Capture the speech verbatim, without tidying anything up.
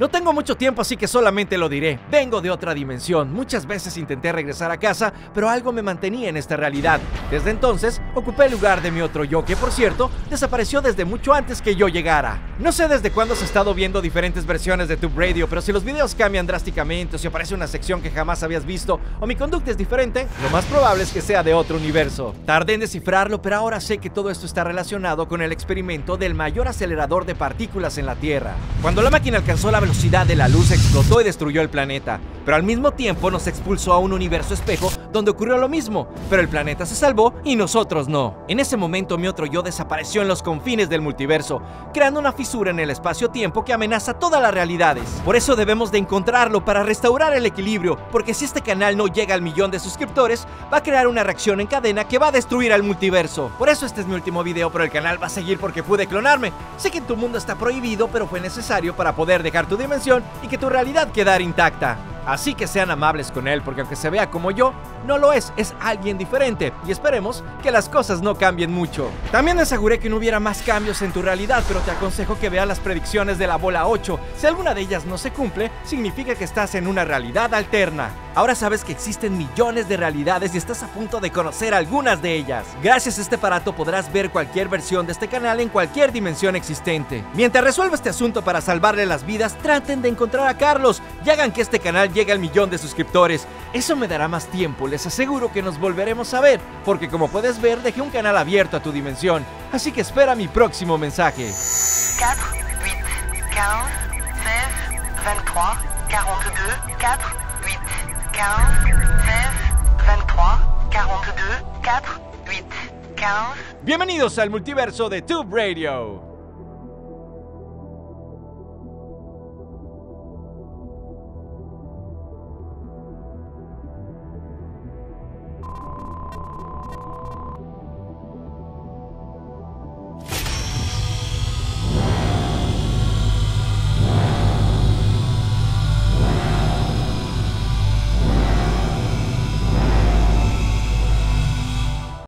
No tengo mucho tiempo, así que solamente lo diré. Vengo de otra dimensión. Muchas veces intenté regresar a casa, pero algo me mantenía en esta realidad. Desde entonces, ocupé el lugar de mi otro yo, que por cierto, desapareció desde mucho antes que yo llegara. No sé desde cuándo has estado viendo diferentes versiones de Tube Radio, pero si los videos cambian drásticamente, o si aparece una sección que jamás habías visto, o mi conducta es diferente, lo más probable es que sea de otro universo. Tardé en descifrarlo, pero ahora sé que todo esto está relacionado con el experimento del mayor acelerador de partículas en la Tierra. Cuando la máquina alcanzó la velocidad de la luz, explotó y destruyó el planeta, pero al mismo tiempo nos expulsó a un universo espejo donde ocurrió lo mismo, pero el planeta se salvó y nosotros no. En ese momento mi otro yo desapareció en los confines del multiverso, creando una fisura en el espacio-tiempo que amenaza todas las realidades. Por eso debemos de encontrarlo para restaurar el equilibrio, porque si este canal no llega al millón de suscriptores, va a crear una reacción en cadena que va a destruir al multiverso. Por eso este es mi último video, pero el canal va a seguir porque pude clonarme. Sé que en tu mundo está prohibido, pero fue necesario para poder dejar tu dimensión y que tu realidad quedara intacta. Así que sean amables con él, porque aunque se vea como yo, no lo es, es alguien diferente, y esperemos que las cosas no cambien mucho. También aseguré que no hubiera más cambios en tu realidad, pero te aconsejo que veas las predicciones de la bola ocho. Si alguna de ellas no se cumple, significa que estás en una realidad alterna. Ahora sabes que existen millones de realidades y estás a punto de conocer algunas de ellas. Gracias a este aparato podrás ver cualquier versión de este canal en cualquier dimensión existente. Mientras resuelvo este asunto para salvarle las vidas, traten de encontrar a Carlos y hagan que este canal llegue al millón de suscriptores. Eso me dará más tiempo, les aseguro que nos volveremos a ver, porque como puedes ver, dejé un canal abierto a tu dimensión. Así que espera mi próximo mensaje. Bienvenidos al multiverso de Tube Radio.